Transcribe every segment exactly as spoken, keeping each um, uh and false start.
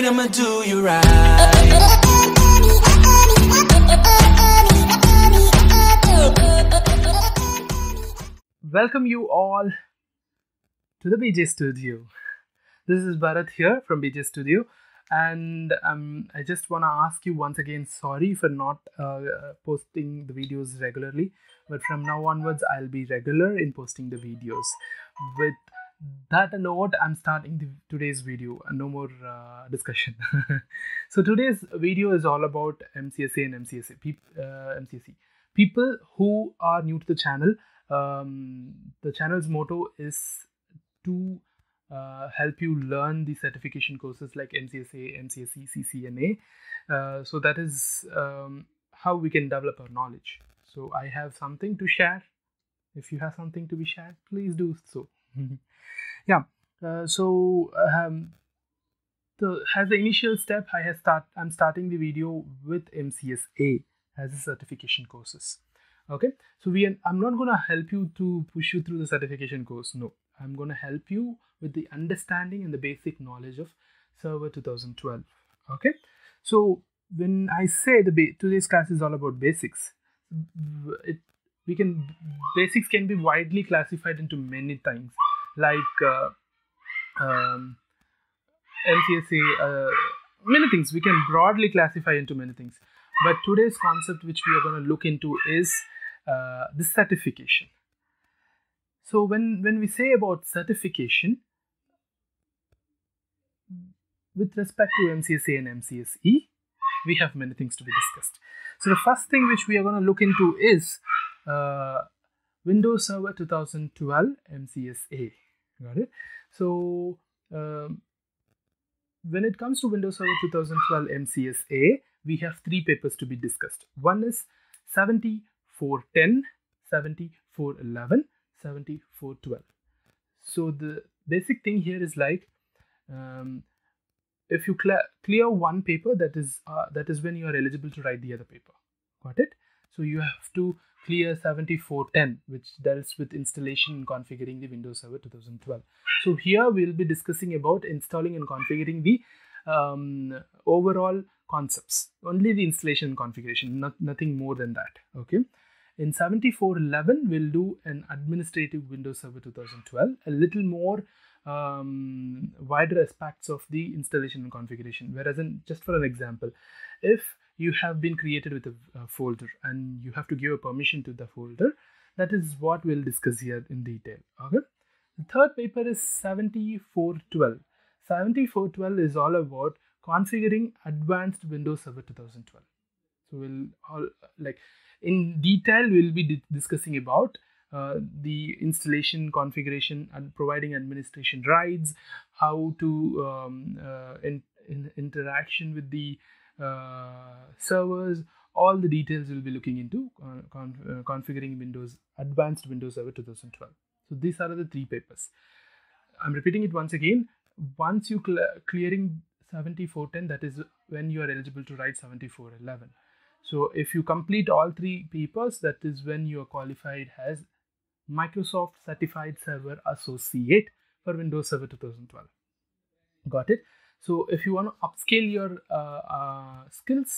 right, I'ma do you right. Welcome you all to the B J Studio. This is Bharat here from B J Studio, and um, I just want to ask you once again, sorry for not uh, posting the videos regularly, but from now onwards I'll be regular in posting the videos. With that note, I'm starting the, today's video, and no more uh, discussion. So today's video is all about M C S A and M C S E. Pe uh, M C S E. People who are new to the channel, um, the channel's motto is to uh, help you learn the certification courses like M C S A, M C S E, C C N A. Uh, so that is um, how we can develop our knowledge. So I have something to share. If you have something to be shared, please do so. Yeah, uh, so um, the, as the initial step, I have start. I'm starting the video with M C S A as a certification courses. Okay, so we. Are, I'm not gonna help you to push you through the certification course. No, I'm gonna help you with the understanding and the basic knowledge of Server twenty twelve. Okay, so when I say the ba today's class is all about basics, it we can basics can be widely classified into many things. Like uh, um, M C S A, uh, many things we can broadly classify into many things. But today's concept, which we are going to look into, is uh, the certification. So when when we say about certification, with respect to M C S A and M C S E, we have many things to be discussed. So the first thing which we are going to look into is uh, Windows Server twenty twelve M C S A. Got it? So um, when it comes to Windows Server twenty twelve M C S A, we have three papers to be discussed. One is seventy four ten, seventy four eleven, seventy four twelve. So the basic thing here is like, um, if you cl clear one paper, that is uh, that is when you are eligible to write the other paper. Got it? So you have to clear seventy four ten, which deals with installation and configuring the Windows Server twenty twelve. So here we'll be discussing about installing and configuring the um, overall concepts, only the installation and configuration, not, nothing more than that. Okay. In seventy four eleven, we'll do an administrative Windows Server twenty twelve, a little more um, wider aspects of the installation and configuration. Whereas, in, just for an example, if you have been created with a, a folder and you have to give a permission to the folder. That is what we'll discuss here in detail. Okay. The third paper is seventy four twelve. seventy four twelve is all about configuring advanced Windows Server twenty twelve. So we'll all like in detail we'll be di discussing about uh, the installation, configuration, and providing administration rights, how to um, uh, in, in interaction with the Uh, servers, all the details we'll be looking into uh, con uh, configuring Windows, advanced Windows Server twenty twelve. So these are the three papers. I'm repeating it once again. Once you cl clearing seventy four ten, that is when you are eligible to write seventy four eleven. So if you complete all three papers, that is when you are qualified as Microsoft Certified Server Associate for Windows Server twenty twelve. Got it? So if you want to upscale your uh, uh, skills,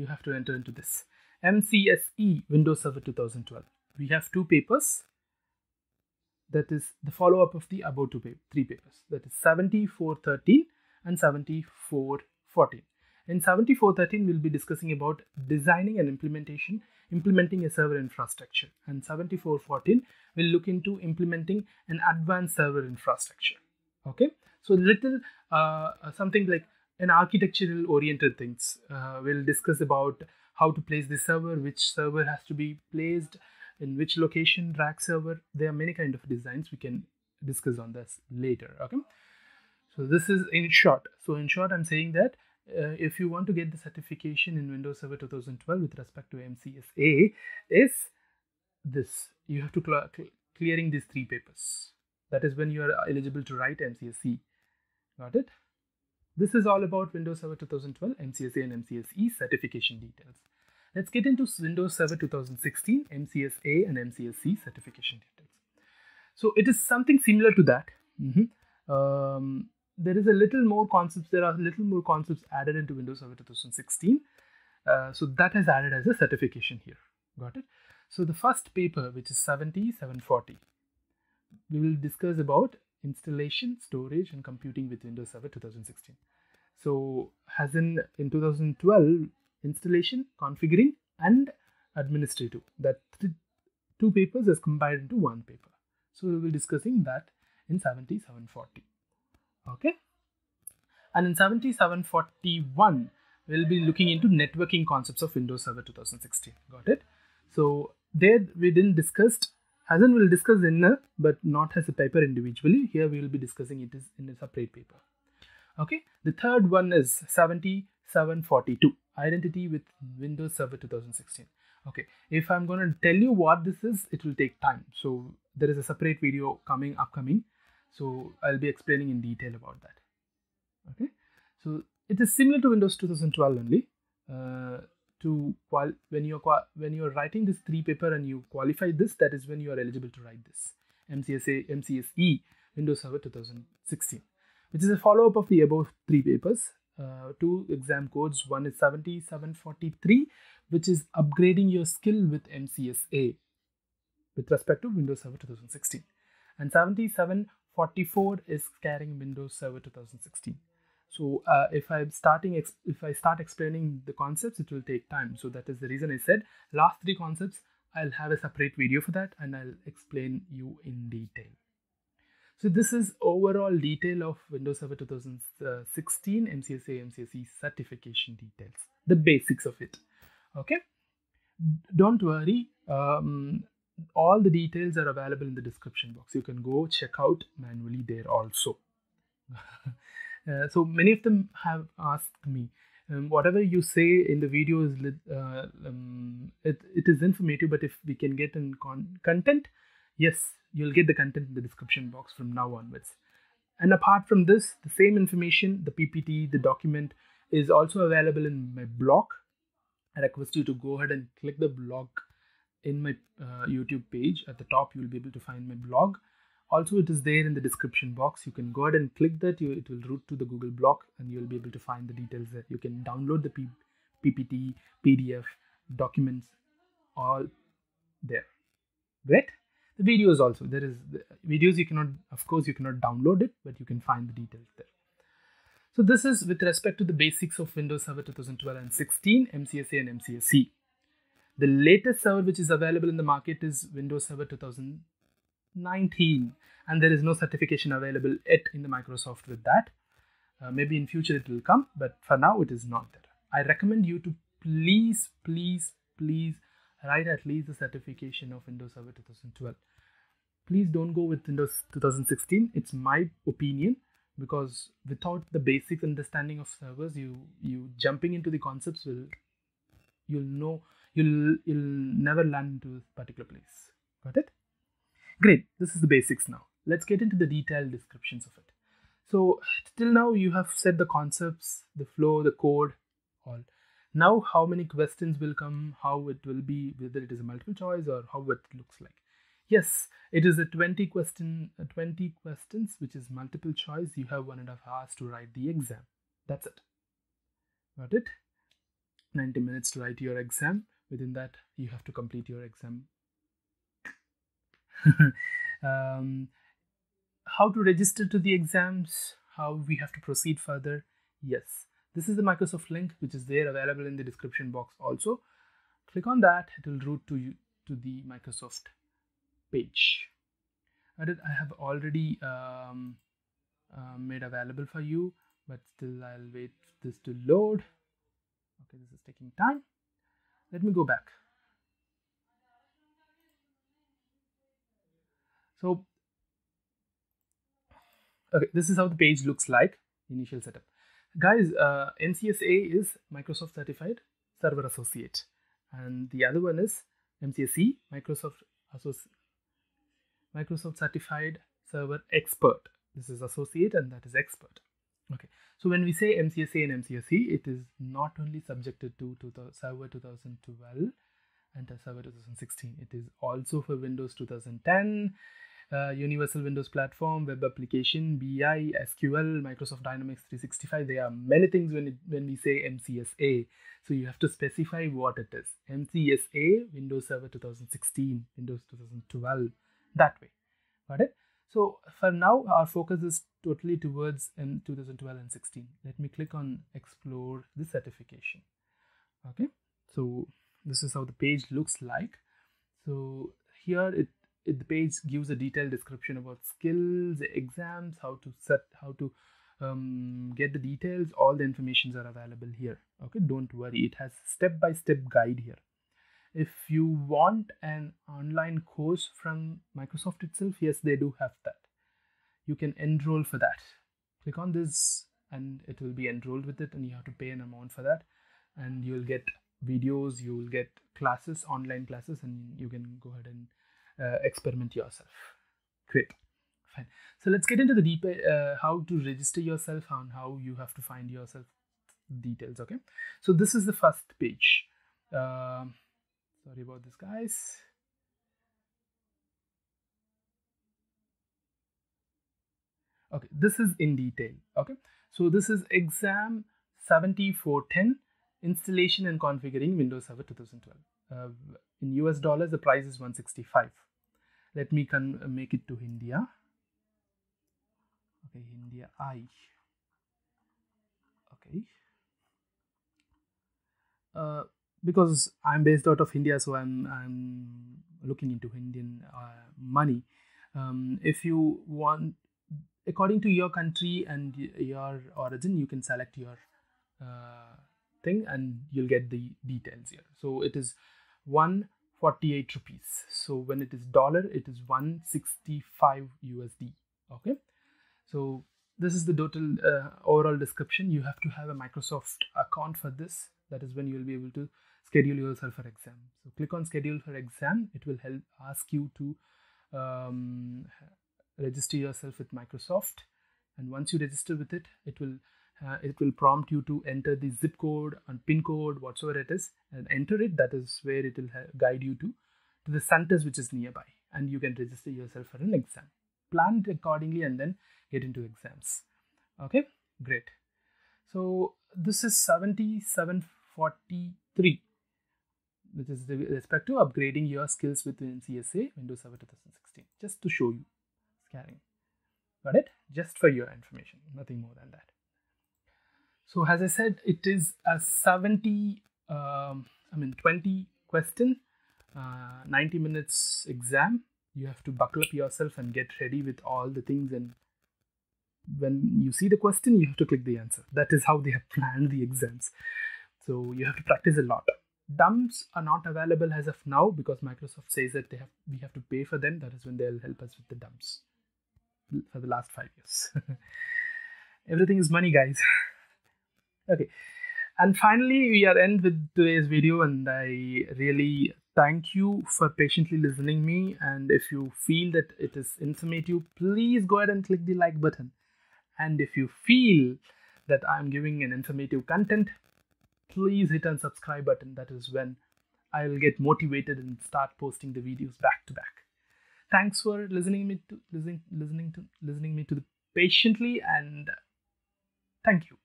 you have to enter into this. M C S E Windows Server twenty twelve. We have two papers. That is the follow-up of the above two papers, three papers. That is seventy four thirteen and seventy four fourteen. In seventy four thirteen, we'll be discussing about designing and implementation, implementing a server infrastructure. And seventy four fourteen, we'll look into implementing an advanced server infrastructure. Okay. So little uh, something like an architectural oriented things. Uh, we'll discuss about how to place the server, which server has to be placed, in which location, rack server. There are many kind of designs we can discuss on this later. Okay. So this is in short. So in short, I'm saying that uh, if you want to get the certification in Windows Server twenty twelve with respect to M C S A, is this. You have to cl cl clearing these three papers. That is when you are eligible to write M C S E. Got it? This is all about Windows Server twenty twelve, M C S A and M C S E certification details. Let's get into Windows Server twenty sixteen, M C S A and M C S E certification details. So it is something similar to that. Mm-hmm. um, there is a little more concepts, there are little more concepts added into Windows Server twenty sixteen. Uh, so that is added as a certification here. Got it? So the first paper, which is seventy seven forty, we will discuss about installation, storage, and computing with Windows Server twenty sixteen. So as in, in twenty twelve, installation, configuring, and administrative. That th two papers is combined into one paper. So we will be discussing that in seventy seven forty. Okay. And in seventy seven forty-one, we'll be looking into networking concepts of Windows Server twenty sixteen. Got it? So there we didn't discuss, as in we'll discuss in a, but not as a paper individually. Here we will be discussing it is in a separate paper. Okay. The third one is seventy seven forty-two, Identity with Windows Server twenty sixteen. Okay. If I'm going to tell you what this is, it will take time. So there is a separate video coming upcoming. So I'll be explaining in detail about that. Okay. So it is similar to Windows twenty twelve only. Uh, to qual when you're when you're writing this three paper and you qualify this, that is when you are eligible to write this M C S A, M C S E, Windows Server twenty sixteen, which is a follow-up of the above three papers. Uh, two exam codes. One is seventy seven forty-three, which is upgrading your skill with M C S A with respect to Windows Server twenty sixteen, and seventy seven forty-four is carrying Windows Server twenty sixteen. So uh, if I'm starting, if I start explaining the concepts, it will take time. So that is the reason I said last three concepts, I'll have a separate video for that and I'll explain you in detail. So this is overall detail of Windows Server twenty sixteen M C S A, M C S E certification details, the basics of it. Okay. Don't worry. Um, all the details are available in the description box. You can go check out manually there also. Uh, so many of them have asked me, um, whatever you say in the video is uh, um, it, it is informative, but if we can get in con content, yes, you'll get the content in the description box from now onwards. And apart from this, the same information, the P P T, the document is also available in my blog. I request you to go ahead and click the blog in my uh, YouTube page. At the top, you'll be able to find my blog. Also, it is there in the description box. You can go ahead and click that. You, it will route to the Google block and you'll be able to find the details there. You can download the P PPT, P D F, documents, all there. Great. The videos also. There is the videos you cannot, of course, you cannot download it, but you can find the details there. So this is with respect to the basics of Windows Server twenty twelve and sixteen, M C S A and M C S E. The latest server which is available in the market is Windows Server two thousand nineteen, and there is no certification available yet in the Microsoft with that. Uh, maybe in future it will come, but for now it is not there. I recommend you to please please please write at least the certification of Windows Server twenty twelve. Please don't go with Windows twenty sixteen. It's my opinion, because without the basic understanding of servers, you you jumping into the concepts will you'll know you'll you'll never land into this particular place. Got it? Great, this is the basics now. Let's get into the detailed descriptions of it. So till now you have said the concepts, the flow, the code, all. Now how many questions will come, how it will be, whether it is a multiple choice or how it looks like. Yes, it is a twenty question, twenty questions, which is multiple choice. You have one and a half hours to write the exam. That's it. Got it? ninety minutes to write your exam. Within that, you have to complete your exam. um, how to register to the exams, how we have to proceed further. Yes, this is the Microsoft link which is there available in the description box also. Click on that, it will route to you to the Microsoft page. I, did, I have already um, uh, made available for you, but still I'll wait for this to load. Okay, this is taking time. Let me go back. So, okay, this is how the page looks like, initial setup. Guys, uh, M C S A is Microsoft Certified Server Associate. And the other one is M C S E, Microsoft, Microsoft Certified Server Expert. This is Associate and that is Expert. Okay, so when we say M C S A and M C S E, it is not only subjected to, to the Server twenty twelve and the Server twenty sixteen. It is also for Windows twenty ten. uh, Universal Windows Platform, Web Application, B I, S Q L, Microsoft Dynamics three sixty-five. There are many things when, it, when we say M C S A. So you have to specify what it is. M C S A, Windows Server two thousand sixteen, Windows two thousand twelve, that way. Got it? So for now, our focus is totally towards in two thousand twelve and sixteen. Let me click on explore the certification. Okay, so this is how the page looks like. So here it, it the page gives a detailed description about skills, exams, how to set, how to um, get the details. All the informations are available here. Okay, don't worry. It has step-by-step guide here. If you want an online course from Microsoft itself, yes, they do have that. You can enroll for that. Click on this and it will be enrolled with it, and you have to pay an amount for that. And you'll get videos, you will get classes, online classes, and you can go ahead and uh, experiment yourself. Great. Fine. So let's get into the deep, uh, how to register yourself and how you have to find yourself details. Okay. So this is the first page. Uh, sorry about this, guys. Okay. This is in detail. Okay. So this is exam seventy four ten. Installation and configuring Windows Server twenty twelve. Uh, in U S dollars, the price is one sixty-five. Let me con make it to India. Okay, India I. Okay. Uh, because I'm based out of India, so I'm I'm looking into Indian uh, money. Um, if you want, according to your country and your origin, you can select your. Uh, thing and you'll get the details here. So it is one forty-eight rupees. So when it is dollar, it is one sixty-five U S D. Okay, so this is the total uh, overall description. You have to have a Microsoft account for this. That is when you will be able to schedule yourself for exam. So click on schedule for exam. It will help ask you to um, register yourself with Microsoft, and once you register with it, it will Uh, it will prompt you to enter the zip code and pin code, whatsoever it is, and enter it. That is where it will guide you to, to the centers which is nearby, and you can register yourself for an exam. Plan it accordingly and then get into exams. Okay, great. So this is seventy seven forty-three, which is with respect to upgrading your skills with M C S A Windows Server twenty sixteen, just to show you. Scanning. Got it? Just for your information, nothing more than that. So as I said, it is a seventy, um, I mean twenty question, uh, ninety minutes exam. You have to buckle up yourself and get ready with all the things. And when you see the question, you have to click the answer. That is how they have planned the exams. So you have to practice a lot. Dumps are not available as of now because Microsoft says that they have we have to pay for them. That is when they'll help us with the dumps for the last five years. Everything is money, guys. Okay, and finally we are end with today's video, and I really thank you for patiently listening me. And if you feel that it is informative, please go ahead and click the like button. And if you feel that I'm giving an informative content, please hit on subscribe button. That is when I will get motivated and start posting the videos back to back. Thanks for listening me to listening listening to listening me to the patiently, and thank you.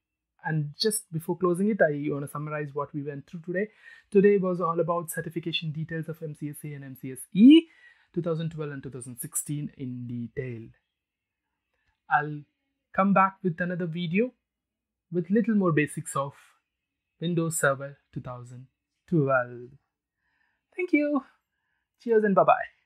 And just before closing it, I want to summarize what we went through today. Today was all about certification details of M C S A and M C S E twenty twelve and twenty sixteen in detail. I'll come back with another video with little more basics of Windows Server twenty twelve. Thank you. Cheers and bye-bye.